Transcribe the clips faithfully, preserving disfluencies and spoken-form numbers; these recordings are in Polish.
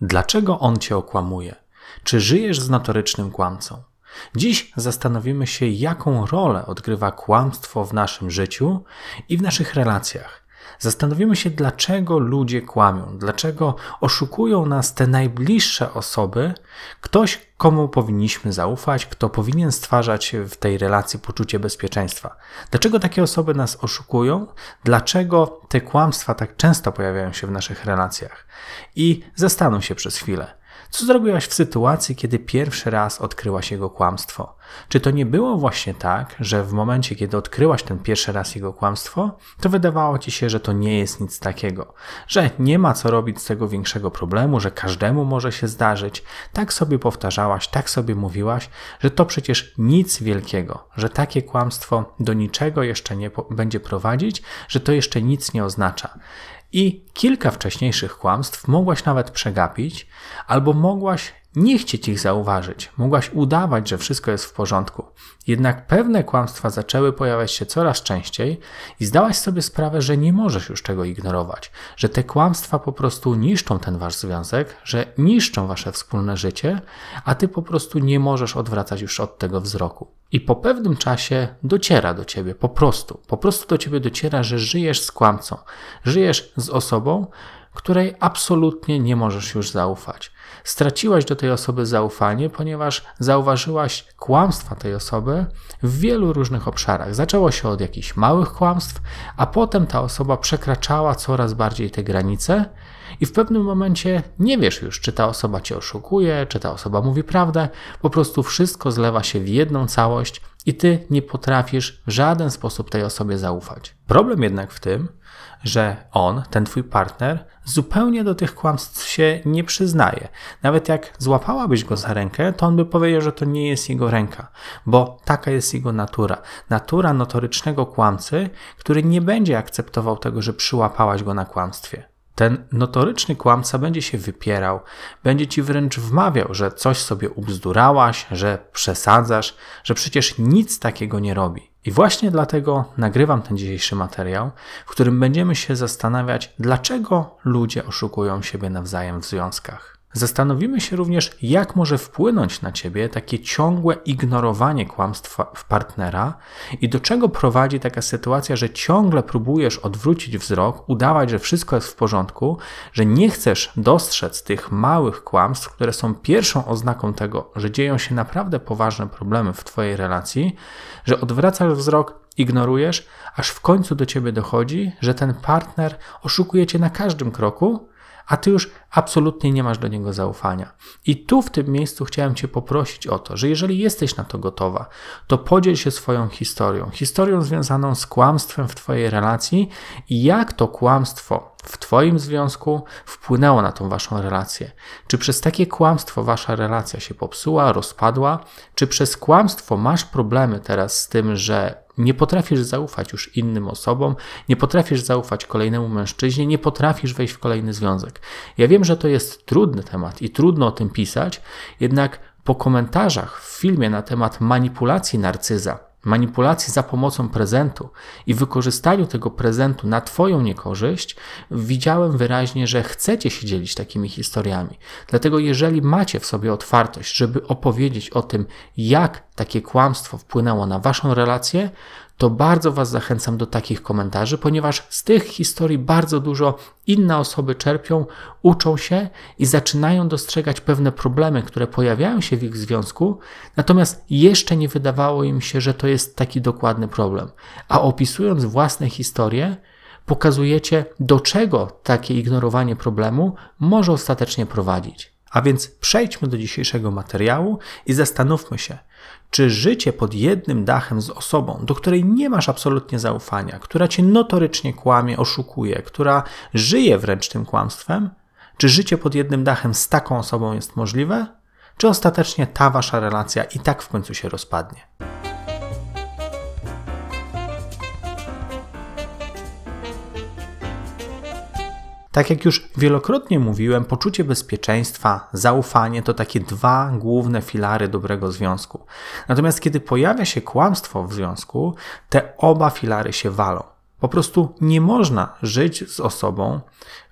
Dlaczego on cię okłamuje? Czy żyjesz z notorycznym kłamcą? Dziś zastanowimy się, jaką rolę odgrywa kłamstwo w naszym życiu i w naszych relacjach. Zastanowimy się, dlaczego ludzie kłamią, dlaczego oszukują nas te najbliższe osoby, ktoś, komu powinniśmy zaufać, kto powinien stwarzać w tej relacji poczucie bezpieczeństwa. Dlaczego takie osoby nas oszukują? Dlaczego te kłamstwa tak często pojawiają się w naszych relacjach? I zastanów się przez chwilę. Co zrobiłaś w sytuacji, kiedy pierwszy raz odkryłaś jego kłamstwo? Czy to nie było właśnie tak, że w momencie, kiedy odkryłaś ten pierwszy raz jego kłamstwo, to wydawało ci się, że to nie jest nic takiego, że nie ma co robić z tego większego problemu, że każdemu może się zdarzyć? Tak sobie powtarzałaś, tak sobie mówiłaś, że to przecież nic wielkiego, że takie kłamstwo do niczego jeszcze nie będzie prowadzić, że to jeszcze nic nie oznacza. I kilka wcześniejszych kłamstw mogłaś nawet przegapić, albo mogłaś nie chcieć ich zauważyć, mogłaś udawać, że wszystko jest w porządku. Jednak pewne kłamstwa zaczęły pojawiać się coraz częściej i zdałaś sobie sprawę, że nie możesz już tego ignorować, że te kłamstwa po prostu niszczą ten wasz związek, że niszczą wasze wspólne życie, a ty po prostu nie możesz odwracać już od tego wzroku. I po pewnym czasie dociera do ciebie, po prostu, po prostu do ciebie dociera, że żyjesz z kłamcą, żyjesz z osobą, której absolutnie nie możesz już zaufać. Straciłaś do tej osoby zaufanie, ponieważ zauważyłaś kłamstwa tej osoby w wielu różnych obszarach. Zaczęło się od jakichś małych kłamstw, a potem ta osoba przekraczała coraz bardziej te granice i w pewnym momencie nie wiesz już, czy ta osoba cię oszukuje, czy ta osoba mówi prawdę. Po prostu wszystko zlewa się w jedną całość i ty nie potrafisz w żaden sposób tej osobie zaufać. Problem jednak w tym, że on, ten twój partner, zupełnie do tych kłamstw się nie przyznaje. Nawet jak złapałabyś go za rękę, to on by powiedział, że to nie jest jego ręka, bo taka jest jego natura. Natura notorycznego kłamcy, który nie będzie akceptował tego, że przyłapałaś go na kłamstwie. Ten notoryczny kłamca będzie się wypierał, będzie ci wręcz wmawiał, że coś sobie ubzdurałaś, że przesadzasz, że przecież nic takiego nie robi. I właśnie dlatego nagrywam ten dzisiejszy materiał, w którym będziemy się zastanawiać, dlaczego ludzie oszukują siebie nawzajem w związkach. Zastanowimy się również, jak może wpłynąć na ciebie takie ciągłe ignorowanie kłamstwa w partnera i do czego prowadzi taka sytuacja, że ciągle próbujesz odwrócić wzrok, udawać, że wszystko jest w porządku, że nie chcesz dostrzec tych małych kłamstw, które są pierwszą oznaką tego, że dzieją się naprawdę poważne problemy w twojej relacji, że odwracasz wzrok, ignorujesz, aż w końcu do ciebie dochodzi, że ten partner oszukuje cię na każdym kroku, a ty już absolutnie nie masz do niego zaufania. I tu w tym miejscu chciałem cię poprosić o to, że jeżeli jesteś na to gotowa, to podziel się swoją historią. Historią związaną z kłamstwem w twojej relacji i jak to kłamstwo w twoim związku wpłynęło na tą waszą relację. Czy przez takie kłamstwo wasza relacja się popsuła, rozpadła? Czy przez kłamstwo masz problemy teraz z tym, że nie potrafisz zaufać już innym osobom, nie potrafisz zaufać kolejnemu mężczyźnie, nie potrafisz wejść w kolejny związek? Ja wiem, że to jest trudny temat i trudno o tym pisać, jednak po komentarzach w filmie na temat manipulacji narcyza, manipulacji za pomocą prezentu i wykorzystaniu tego prezentu na twoją niekorzyść, widziałem wyraźnie, że chcecie się dzielić takimi historiami. Dlatego jeżeli macie w sobie otwartość, żeby opowiedzieć o tym, jak takie kłamstwo wpłynęło na waszą relację, to bardzo was zachęcam do takich komentarzy, ponieważ z tych historii bardzo dużo inne osoby czerpią, uczą się i zaczynają dostrzegać pewne problemy, które pojawiają się w ich związku, natomiast jeszcze nie wydawało im się, że to jest taki dokładny problem. A opisując własne historie, pokazujecie, do czego takie ignorowanie problemu może ostatecznie prowadzić. A więc przejdźmy do dzisiejszego materiału i zastanówmy się, czy życie pod jednym dachem z osobą, do której nie masz absolutnie zaufania, która cię notorycznie kłamie, oszukuje, która żyje wręcz tym kłamstwem, czy życie pod jednym dachem z taką osobą jest możliwe, czy ostatecznie ta wasza relacja i tak w końcu się rozpadnie? Tak jak już wielokrotnie mówiłem, poczucie bezpieczeństwa, zaufanie to takie dwa główne filary dobrego związku. Natomiast kiedy pojawia się kłamstwo w związku, te oba filary się walą. Po prostu nie można żyć z osobą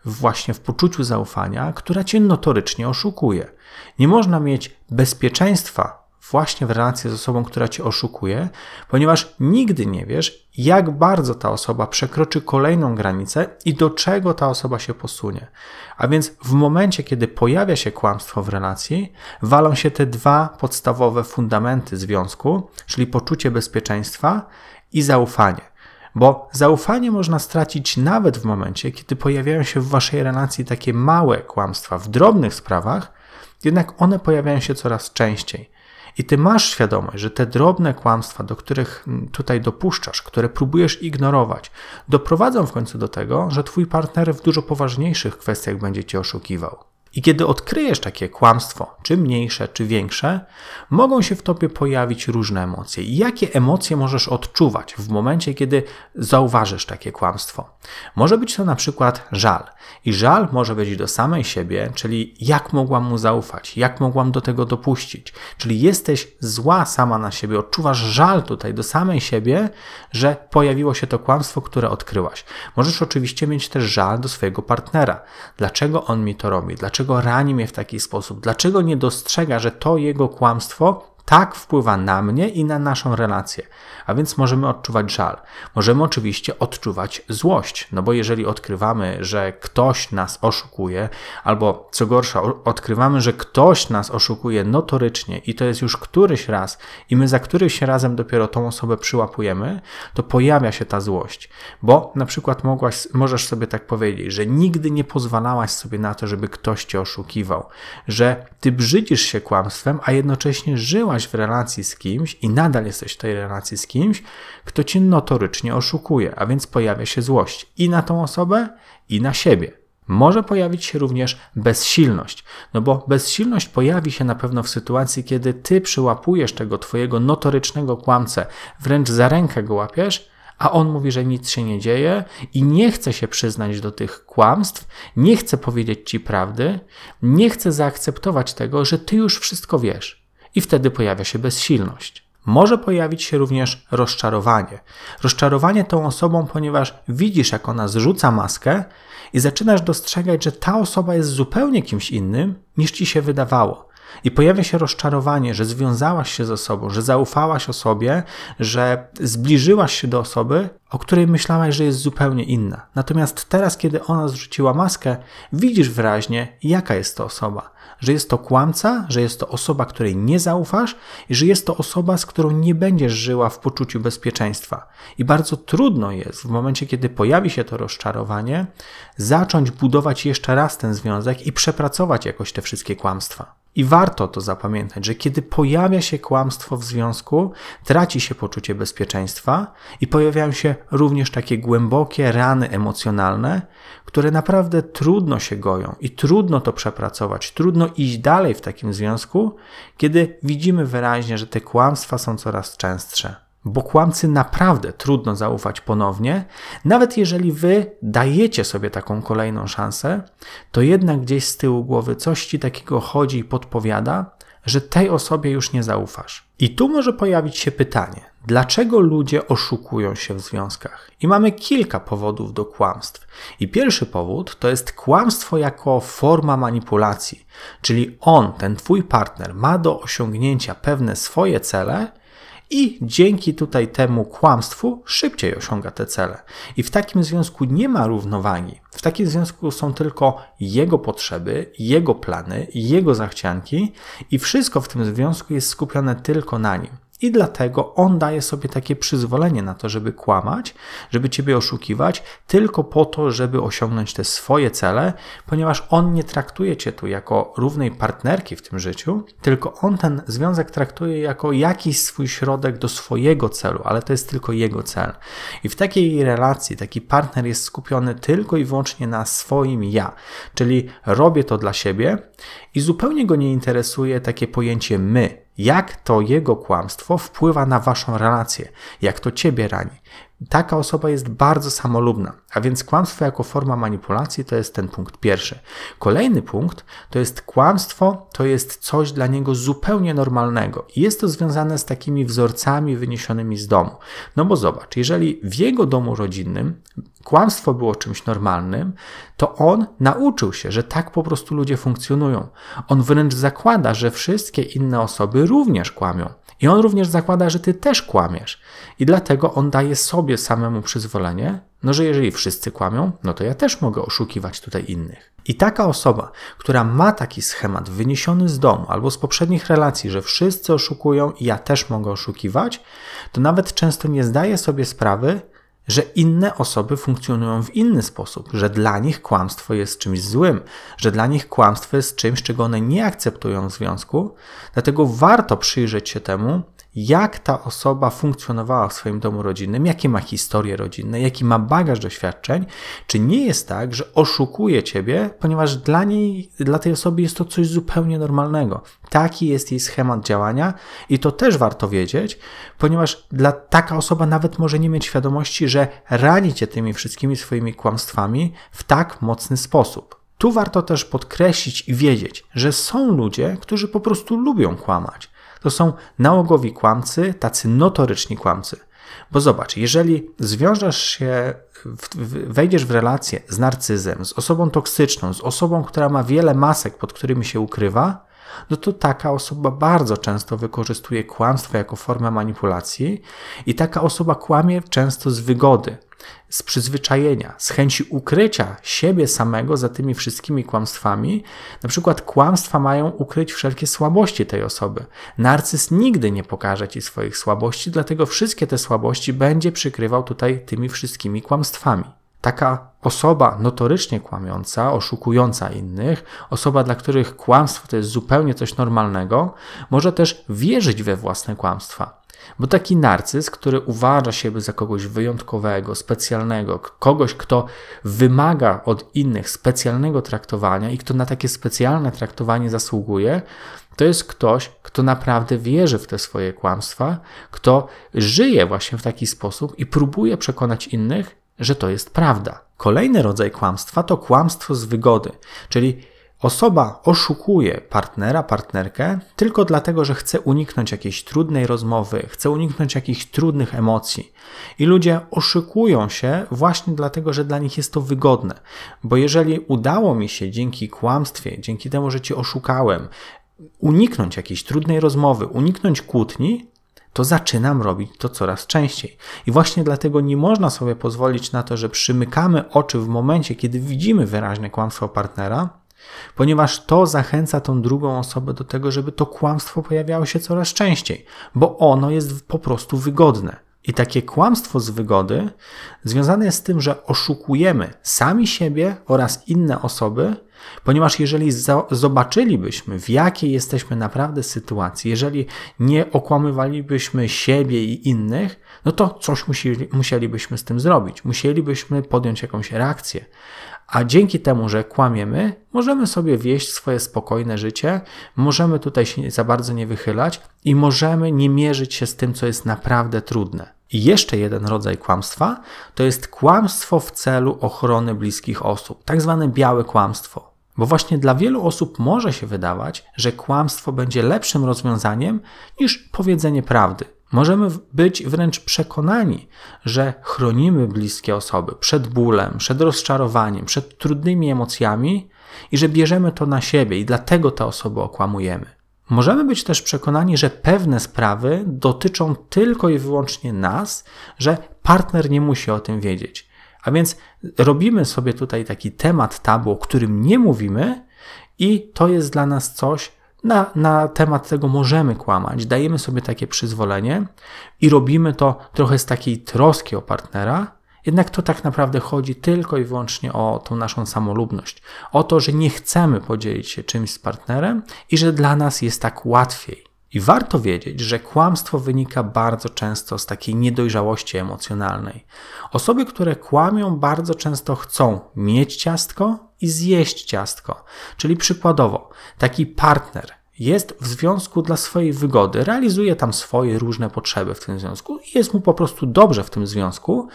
właśnie w poczuciu zaufania, która cię notorycznie oszukuje. Nie można mieć bezpieczeństwa właśnie w relacji z osobą, która cię oszukuje, ponieważ nigdy nie wiesz, jak bardzo ta osoba przekroczy kolejną granicę i do czego ta osoba się posunie. A więc w momencie, kiedy pojawia się kłamstwo w relacji, walą się te dwa podstawowe fundamenty związku, czyli poczucie bezpieczeństwa i zaufanie. Bo zaufanie można stracić nawet w momencie, kiedy pojawiają się w waszej relacji takie małe kłamstwa w drobnych sprawach, jednak one pojawiają się coraz częściej. I ty masz świadomość, że te drobne kłamstwa, do których tutaj dopuszczasz, które próbujesz ignorować, doprowadzą w końcu do tego, że twój partner w dużo poważniejszych kwestiach będzie cię oszukiwał. I kiedy odkryjesz takie kłamstwo, czy mniejsze, czy większe, mogą się w tobie pojawić różne emocje. I jakie emocje możesz odczuwać w momencie, kiedy zauważysz takie kłamstwo? Może być to na przykład żal. I żal może być do samej siebie, czyli jak mogłam mu zaufać, jak mogłam do tego dopuścić. Czyli jesteś zła sama na siebie, odczuwasz żal tutaj do samej siebie, że pojawiło się to kłamstwo, które odkryłaś. Możesz oczywiście mieć też żal do swojego partnera. Dlaczego on mi to robi? Dlaczego rani mnie w taki sposób? Dlaczego nie dostrzega, że to jego kłamstwo tak wpływa na mnie i na naszą relację? A więc możemy odczuwać żal. Możemy oczywiście odczuwać złość, no bo jeżeli odkrywamy, że ktoś nas oszukuje, albo co gorsza, odkrywamy, że ktoś nas oszukuje notorycznie i to jest już któryś raz i my za któryś razem dopiero tą osobę przyłapujemy, to pojawia się ta złość. Bo na przykład mogłaś, możesz sobie tak powiedzieć, że nigdy nie pozwalałaś sobie na to, żeby ktoś cię oszukiwał, że ty brzydzisz się kłamstwem, a jednocześnie żyłaś w relacji z kimś i nadal jesteś w tej relacji z kimś, kimś, kto cię notorycznie oszukuje, a więc pojawia się złość i na tą osobę, i na siebie. Może pojawić się również bezsilność, no bo bezsilność pojawi się na pewno w sytuacji, kiedy ty przyłapujesz tego twojego notorycznego kłamcę, wręcz za rękę go łapiesz, a on mówi, że nic się nie dzieje i nie chce się przyznać do tych kłamstw, nie chce powiedzieć ci prawdy, nie chce zaakceptować tego, że ty już wszystko wiesz i wtedy pojawia się bezsilność. Może pojawić się również rozczarowanie. Rozczarowanie tą osobą, ponieważ widzisz, jak ona zrzuca maskę i zaczynasz dostrzegać, że ta osoba jest zupełnie kimś innym, niż ci się wydawało. I pojawia się rozczarowanie, że związałaś się z osobą, że zaufałaś osobie, że zbliżyłaś się do osoby, o której myślałaś, że jest zupełnie inna. Natomiast teraz, kiedy ona zrzuciła maskę, widzisz wyraźnie, jaka jest to osoba. Że jest to kłamca, że jest to osoba, której nie zaufasz i że jest to osoba, z którą nie będziesz żyła w poczuciu bezpieczeństwa. I bardzo trudno jest w momencie, kiedy pojawi się to rozczarowanie, zacząć budować jeszcze raz ten związek i przepracować jakoś te wszystkie kłamstwa. I warto to zapamiętać, że kiedy pojawia się kłamstwo w związku, traci się poczucie bezpieczeństwa i pojawiają się również takie głębokie rany emocjonalne, które naprawdę trudno się goją i trudno to przepracować, trudno iść dalej w takim związku, kiedy widzimy wyraźnie, że te kłamstwa są coraz częstsze. Bo kłamcy naprawdę trudno zaufać ponownie, nawet jeżeli wy dajecie sobie taką kolejną szansę, to jednak gdzieś z tyłu głowy coś ci takiego chodzi i podpowiada, że tej osobie już nie zaufasz. I tu może pojawić się pytanie, dlaczego ludzie oszukują się w związkach? I mamy kilka powodów do kłamstw. I pierwszy powód to jest kłamstwo jako forma manipulacji, czyli on, ten twój partner, ma do osiągnięcia pewne swoje cele, i dzięki tutaj temu kłamstwu szybciej osiąga te cele. I w takim związku nie ma równowagi. W takim związku są tylko jego potrzeby, jego plany, jego zachcianki i wszystko w tym związku jest skupione tylko na nim. I dlatego on daje sobie takie przyzwolenie na to, żeby kłamać, żeby ciebie oszukiwać, tylko po to, żeby osiągnąć te swoje cele, ponieważ on nie traktuje cię tu jako równej partnerki w tym życiu, tylko on ten związek traktuje jako jakiś swój środek do swojego celu, ale to jest tylko jego cel. I w takiej relacji taki partner jest skupiony tylko i wyłącznie na swoim ja, czyli robię to dla siebie i zupełnie go nie interesuje takie pojęcie my. Jak to jego kłamstwo wpływa na waszą relację, jak to ciebie rani. taka osoba jest bardzo samolubna, a więc kłamstwo jako forma manipulacji to jest ten punkt pierwszy. Kolejny punkt to jest kłamstwo, to jest coś dla niego zupełnie normalnego i jest to związane z takimi wzorcami wyniesionymi z domu. No bo zobacz, jeżeli w jego domu rodzinnym kłamstwo było czymś normalnym, to on nauczył się, że tak po prostu ludzie funkcjonują. On wręcz zakłada, że wszystkie inne osoby również kłamią. I on również zakłada, że ty też kłamiesz. I dlatego on daje sobie samemu przyzwolenie, no że jeżeli wszyscy kłamią, no to ja też mogę oszukiwać tutaj innych. I taka osoba, która ma taki schemat wyniesiony z domu albo z poprzednich relacji, że wszyscy oszukują i ja też mogę oszukiwać, to nawet często nie zdaje sobie sprawy, że inne osoby funkcjonują w inny sposób, że dla nich kłamstwo jest czymś złym, że dla nich kłamstwo jest czymś, czego one nie akceptują w związku. Dlatego warto przyjrzeć się temu, jak ta osoba funkcjonowała w swoim domu rodzinnym, jakie ma historie rodzinne, jaki ma bagaż doświadczeń. Czy nie jest tak, że oszukuje ciebie, ponieważ dla niej, dla tej osoby jest to coś zupełnie normalnego. Taki jest jej schemat działania i to też warto wiedzieć, ponieważ dla taka osoba nawet może nie mieć świadomości, że rani cię tymi wszystkimi swoimi kłamstwami w tak mocny sposób. Tu warto też podkreślić i wiedzieć, że są ludzie, którzy po prostu lubią kłamać. To są nałogowi kłamcy, tacy notoryczni kłamcy. Bo zobacz, jeżeli zwiążesz się, wejdziesz w relację z narcyzem, z osobą toksyczną, z osobą, która ma wiele masek, pod którymi się ukrywa, no to taka osoba bardzo często wykorzystuje kłamstwo jako formę manipulacji i taka osoba kłamie często z wygody, z przyzwyczajenia, z chęci ukrycia siebie samego za tymi wszystkimi kłamstwami. Na przykład kłamstwa mają ukryć wszelkie słabości tej osoby. Narcyz nigdy nie pokaże ci swoich słabości, dlatego wszystkie te słabości będzie przykrywał tutaj tymi wszystkimi kłamstwami. Taka osoba notorycznie kłamiąca, oszukująca innych, osoba, dla których kłamstwo to jest zupełnie coś normalnego, może też wierzyć we własne kłamstwa. Bo taki narcyz, który uważa siebie za kogoś wyjątkowego, specjalnego, kogoś, kto wymaga od innych specjalnego traktowania i kto na takie specjalne traktowanie zasługuje, to jest ktoś, kto naprawdę wierzy w te swoje kłamstwa, kto żyje właśnie w taki sposób i próbuje przekonać innych, że to jest prawda. Kolejny rodzaj kłamstwa to kłamstwo z wygody, czyli osoba oszukuje partnera, partnerkę tylko dlatego, że chce uniknąć jakiejś trudnej rozmowy, chce uniknąć jakichś trudnych emocji. I ludzie oszukują się właśnie dlatego, że dla nich jest to wygodne. Bo jeżeli udało mi się dzięki kłamstwie, dzięki temu, że cię oszukałem, uniknąć jakiejś trudnej rozmowy, uniknąć kłótni, to zaczynam robić to coraz częściej. I właśnie dlatego nie można sobie pozwolić na to, że przymykamy oczy w momencie, kiedy widzimy wyraźne kłamstwo partnera, ponieważ to zachęca tą drugą osobę do tego, żeby to kłamstwo pojawiało się coraz częściej, bo ono jest po prostu wygodne. I takie kłamstwo z wygody związane jest z tym, że oszukujemy sami siebie oraz inne osoby, ponieważ jeżeli zobaczylibyśmy, w jakiej jesteśmy naprawdę sytuacji, jeżeli nie okłamywalibyśmy siebie i innych, no to coś musieli, musielibyśmy z tym zrobić. Musielibyśmy podjąć jakąś reakcję. A dzięki temu, że kłamiemy, możemy sobie wieść swoje spokojne życie, możemy tutaj się za bardzo nie wychylać i możemy nie mierzyć się z tym, co jest naprawdę trudne. I jeszcze jeden rodzaj kłamstwa to jest kłamstwo w celu ochrony bliskich osób, tak zwane białe kłamstwo. Bo właśnie dla wielu osób może się wydawać, że kłamstwo będzie lepszym rozwiązaniem niż powiedzenie prawdy. Możemy być wręcz przekonani, że chronimy bliskie osoby przed bólem, przed rozczarowaniem, przed trudnymi emocjami i że bierzemy to na siebie i dlatego te osoby okłamujemy. Możemy być też przekonani, że pewne sprawy dotyczą tylko i wyłącznie nas, że partner nie musi o tym wiedzieć. A więc robimy sobie tutaj taki temat tabu, o którym nie mówimy i to jest dla nas coś, Na, na temat tego możemy kłamać, dajemy sobie takie przyzwolenie i robimy to trochę z takiej troski o partnera, jednak to tak naprawdę chodzi tylko i wyłącznie o tą naszą samolubność, o to, że nie chcemy podzielić się czymś z partnerem i że dla nas jest tak łatwiej. I warto wiedzieć, że kłamstwo wynika bardzo często z takiej niedojrzałości emocjonalnej. Osoby, które kłamią, bardzo często chcą mieć ciastko i zjeść ciastko. Czyli przykładowo, taki partner jest w związku dla swojej wygody, realizuje tam swoje różne potrzeby w tym związku i jest mu po prostu dobrze w tym związku,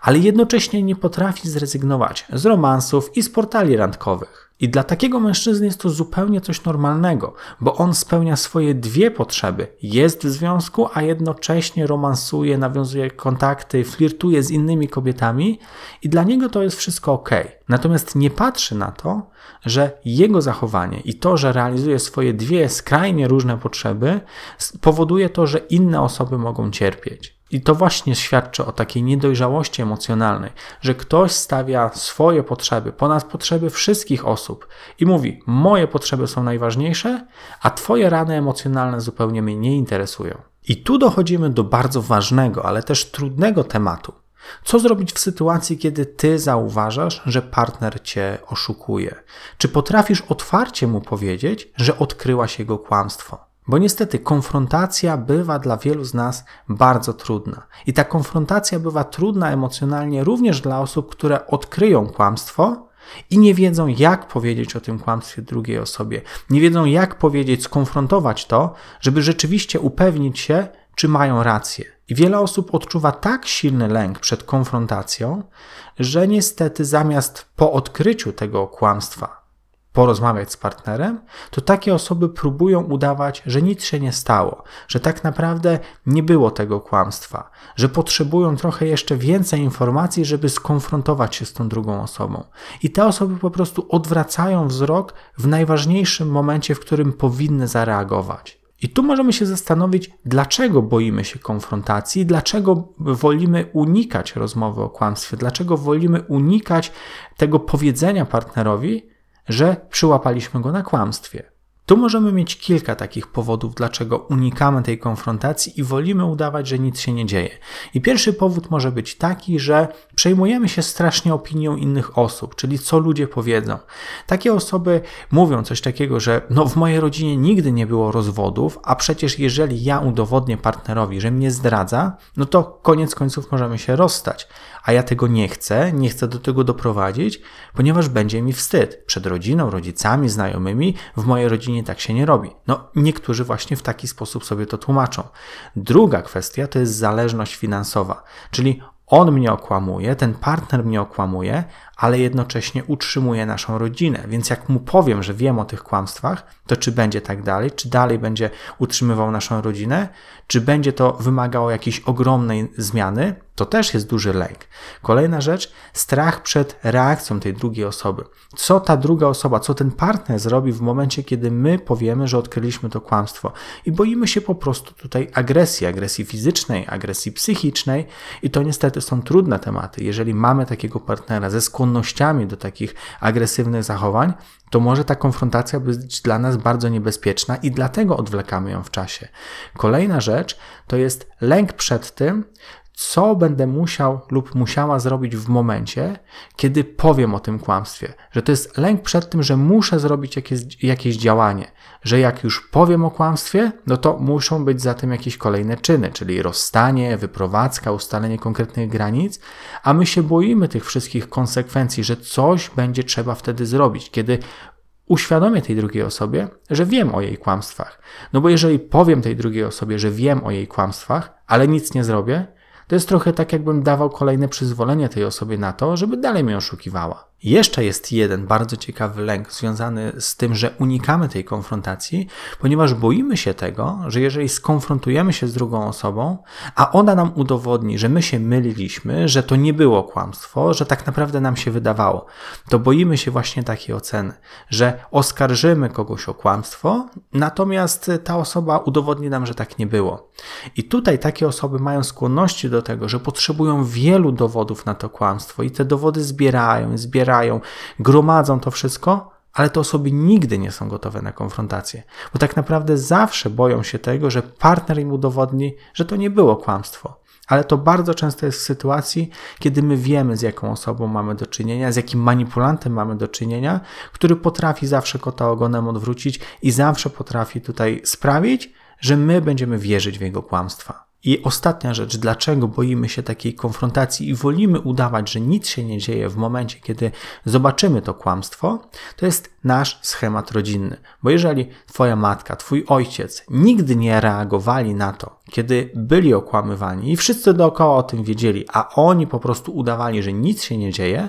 ale jednocześnie nie potrafi zrezygnować z romansów i z portali randkowych. I dla takiego mężczyzny jest to zupełnie coś normalnego, bo on spełnia swoje dwie potrzeby. Jest w związku, a jednocześnie romansuje, nawiązuje kontakty, flirtuje z innymi kobietami i dla niego to jest wszystko ok. Natomiast nie patrzy na to, że jego zachowanie i to, że realizuje swoje dwie skrajnie różne potrzeby, powoduje to, że inne osoby mogą cierpieć. I to właśnie świadczy o takiej niedojrzałości emocjonalnej, że ktoś stawia swoje potrzeby ponad potrzeby wszystkich osób i mówi: moje potrzeby są najważniejsze, a twoje rany emocjonalne zupełnie mnie nie interesują. I tu dochodzimy do bardzo ważnego, ale też trudnego tematu. Co zrobić w sytuacji, kiedy ty zauważasz, że partner cię oszukuje? Czy potrafisz otwarcie mu powiedzieć, że odkryłaś jego kłamstwo? Bo niestety konfrontacja bywa dla wielu z nas bardzo trudna. I ta konfrontacja bywa trudna emocjonalnie również dla osób, które odkryją kłamstwo i nie wiedzą, jak powiedzieć o tym kłamstwie drugiej osobie. Nie wiedzą, jak powiedzieć, skonfrontować to, żeby rzeczywiście upewnić się, czy mają rację. I wiele osób odczuwa tak silny lęk przed konfrontacją, że niestety zamiast po odkryciu tego kłamstwa porozmawiać z partnerem, to takie osoby próbują udawać, że nic się nie stało, że tak naprawdę nie było tego kłamstwa, że potrzebują trochę jeszcze więcej informacji, żeby skonfrontować się z tą drugą osobą. I te osoby po prostu odwracają wzrok w najważniejszym momencie, w którym powinny zareagować. I tu możemy się zastanowić, dlaczego boimy się konfrontacji, dlaczego wolimy unikać rozmowy o kłamstwie, dlaczego wolimy unikać tego powiedzenia partnerowi, że przyłapaliśmy go na kłamstwie. Tu możemy mieć kilka takich powodów, dlaczego unikamy tej konfrontacji i wolimy udawać, że nic się nie dzieje. I pierwszy powód może być taki, że przejmujemy się strasznie opinią innych osób, czyli co ludzie powiedzą. Takie osoby mówią coś takiego, że no w mojej rodzinie nigdy nie było rozwodów, a przecież jeżeli ja udowodnię partnerowi, że mnie zdradza, no to koniec końców możemy się rozstać. A ja tego nie chcę, nie chcę do tego doprowadzić, ponieważ będzie mi wstyd przed rodziną, rodzicami, znajomymi, w mojej rodzinie tak się nie robi. No, niektórzy właśnie w taki sposób sobie to tłumaczą. Druga kwestia to jest zależność finansowa, czyli on mnie okłamuje, ten partner mnie okłamuje, ale jednocześnie utrzymuje naszą rodzinę, więc jak mu powiem, że wiem o tych kłamstwach, to czy będzie tak dalej, czy dalej będzie utrzymywał naszą rodzinę, czy będzie to wymagało jakiejś ogromnej zmiany, to też jest duży lęk. Kolejna rzecz, strach przed reakcją tej drugiej osoby. Co ta druga osoba, co ten partner zrobi w momencie, kiedy my powiemy, że odkryliśmy to kłamstwo i boimy się po prostu tutaj agresji, agresji fizycznej, agresji psychicznej i to niestety są trudne tematy. Jeżeli mamy takiego partnera ze skłonnościami do takich agresywnych zachowań, to może ta konfrontacja być dla nas bardzo niebezpieczna i dlatego odwlekamy ją w czasie. Kolejna rzecz to jest lęk przed tym, co będę musiał lub musiała zrobić w momencie, kiedy powiem o tym kłamstwie. Że to jest lęk przed tym, że muszę zrobić jakieś, jakieś działanie. Że jak już powiem o kłamstwie, no to muszą być za tym jakieś kolejne czyny, czyli rozstanie, wyprowadzka, ustalenie konkretnych granic, a my się boimy tych wszystkich konsekwencji, że coś będzie trzeba wtedy zrobić, kiedy uświadomię tej drugiej osobie, że wiem o jej kłamstwach. No bo jeżeli powiem tej drugiej osobie, że wiem o jej kłamstwach, ale nic nie zrobię, to jest trochę tak, jakbym dawał kolejne przyzwolenie tej osobie na to, żeby dalej mnie oszukiwała. Jeszcze jest jeden bardzo ciekawy lęk związany z tym, że unikamy tej konfrontacji, ponieważ boimy się tego, że jeżeli skonfrontujemy się z drugą osobą, a ona nam udowodni, że my się myliliśmy, że to nie było kłamstwo, że tak naprawdę nam się wydawało, to boimy się właśnie takiej oceny, że oskarżymy kogoś o kłamstwo, natomiast ta osoba udowodni nam, że tak nie było. I tutaj takie osoby mają skłonności do tego, że potrzebują wielu dowodów na to kłamstwo i te dowody zbierają, zbierają, gromadzą to wszystko, ale te osoby nigdy nie są gotowe na konfrontację, bo tak naprawdę zawsze boją się tego, że partner im udowodni, że to nie było kłamstwo. Ale to bardzo często jest w sytuacji, kiedy my wiemy, z jaką osobą mamy do czynienia, z jakim manipulantem mamy do czynienia, który potrafi zawsze kota ogonem odwrócić i zawsze potrafi tutaj sprawić, że my będziemy wierzyć w jego kłamstwa. I ostatnia rzecz, dlaczego boimy się takiej konfrontacji i wolimy udawać, że nic się nie dzieje w momencie, kiedy zobaczymy to kłamstwo, to jest nasz schemat rodzinny. Bo jeżeli twoja matka, twój ojciec nigdy nie reagowali na to, kiedy byli okłamywani i wszyscy dookoła o tym wiedzieli, a oni po prostu udawali, że nic się nie dzieje,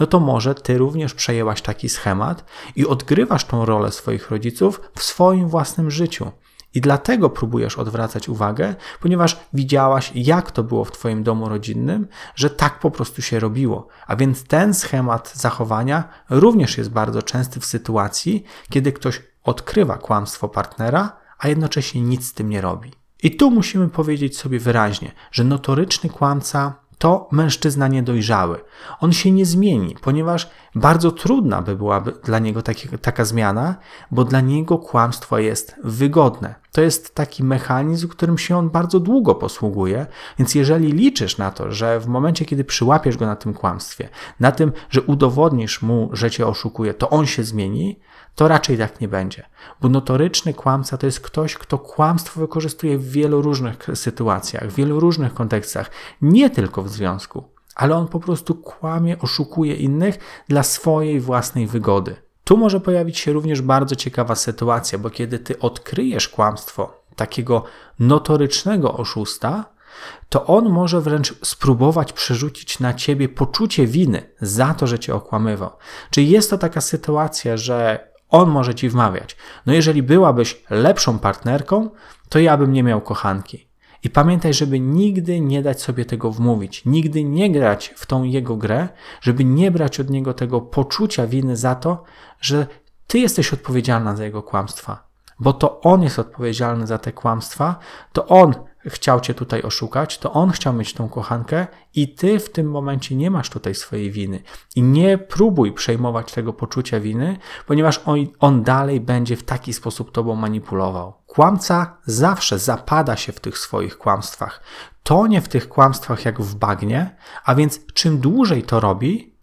no to może ty również przejęłaś taki schemat i odgrywasz tą rolę swoich rodziców w swoim własnym życiu. I dlatego próbujesz odwracać uwagę, ponieważ widziałaś, jak to było w twoim domu rodzinnym, że tak po prostu się robiło. A więc ten schemat zachowania również jest bardzo częsty w sytuacji, kiedy ktoś odkrywa kłamstwo partnera, a jednocześnie nic z tym nie robi. I tu musimy powiedzieć sobie wyraźnie, że notoryczny kłamca to mężczyzna niedojrzały. On się nie zmieni, ponieważ bardzo trudna by byłaby dla niego taki, taka zmiana, bo dla niego kłamstwo jest wygodne. To jest taki mechanizm, którym się on bardzo długo posługuje, więc jeżeli liczysz na to, że w momencie, kiedy przyłapiesz go na tym kłamstwie, na tym, że udowodnisz mu, że cię oszukuje, to on się zmieni, to raczej tak nie będzie. Bo notoryczny kłamca to jest ktoś, kto kłamstwo wykorzystuje w wielu różnych sytuacjach, w wielu różnych kontekstach, nie tylko w związku, ale on po prostu kłamie, oszukuje innych dla swojej własnej wygody. Tu może pojawić się również bardzo ciekawa sytuacja, bo kiedy ty odkryjesz kłamstwo takiego notorycznego oszusta, to on może wręcz spróbować przerzucić na ciebie poczucie winy za to, że cię okłamywał. Czyli jest to taka sytuacja, że on może ci wmawiać: no jeżeli byłabyś lepszą partnerką, to ja bym nie miał kochanki. I pamiętaj, żeby nigdy nie dać sobie tego wmówić, nigdy nie grać w tą jego grę, żeby nie brać od niego tego poczucia winy za to, że ty jesteś odpowiedzialna za jego kłamstwa. Bo to on jest odpowiedzialny za te kłamstwa, to on chciał cię tutaj oszukać, to on chciał mieć tą kochankę i ty w tym momencie nie masz tutaj swojej winy. I nie próbuj przejmować tego poczucia winy, ponieważ on, on dalej będzie w taki sposób tobą manipulował. Kłamca zawsze zapada się w tych swoich kłamstwach. Tonie w tych kłamstwach jak w bagnie, a więc czym dłużej to robi,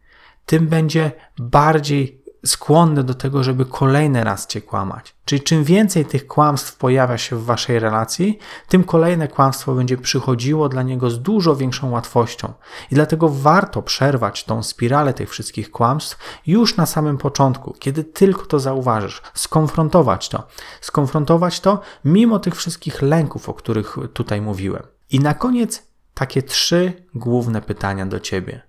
tym będzie bardziej skłonny do tego, żeby kolejny raz cię kłamać. Czyli czym więcej tych kłamstw pojawia się w waszej relacji, tym kolejne kłamstwo będzie przychodziło dla niego z dużo większą łatwością. I dlatego warto przerwać tą spiralę tych wszystkich kłamstw już na samym początku, kiedy tylko to zauważysz. Skonfrontować to. Skonfrontować to mimo tych wszystkich lęków, o których tutaj mówiłem. I na koniec takie trzy główne pytania do ciebie.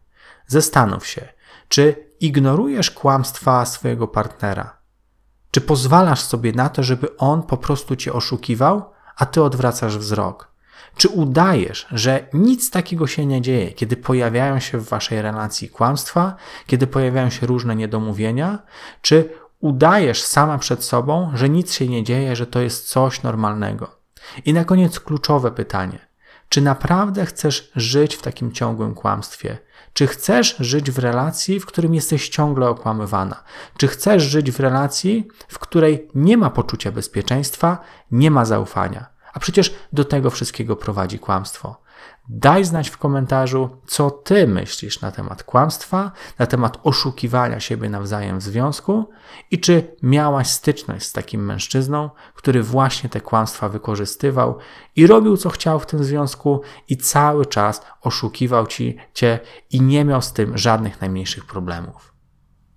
Zastanów się, czy ignorujesz kłamstwa swojego partnera? Czy pozwalasz sobie na to, żeby on po prostu cię oszukiwał, a ty odwracasz wzrok? Czy udajesz, że nic takiego się nie dzieje, kiedy pojawiają się w waszej relacji kłamstwa, kiedy pojawiają się różne niedomówienia? Czy udajesz sama przed sobą, że nic się nie dzieje, że to jest coś normalnego? I na koniec kluczowe pytanie. Czy naprawdę chcesz żyć w takim ciągłym kłamstwie? Czy chcesz żyć w relacji, w którym jesteś ciągle okłamywana? Czy chcesz żyć w relacji, w której nie ma poczucia bezpieczeństwa, nie ma zaufania? A przecież do tego wszystkiego prowadzi kłamstwo. Daj znać w komentarzu, co ty myślisz na temat kłamstwa, na temat oszukiwania siebie nawzajem w związku i czy miałaś styczność z takim mężczyzną, który właśnie te kłamstwa wykorzystywał i robił, co chciał w tym związku i cały czas oszukiwał ci, cię i nie miał z tym żadnych najmniejszych problemów.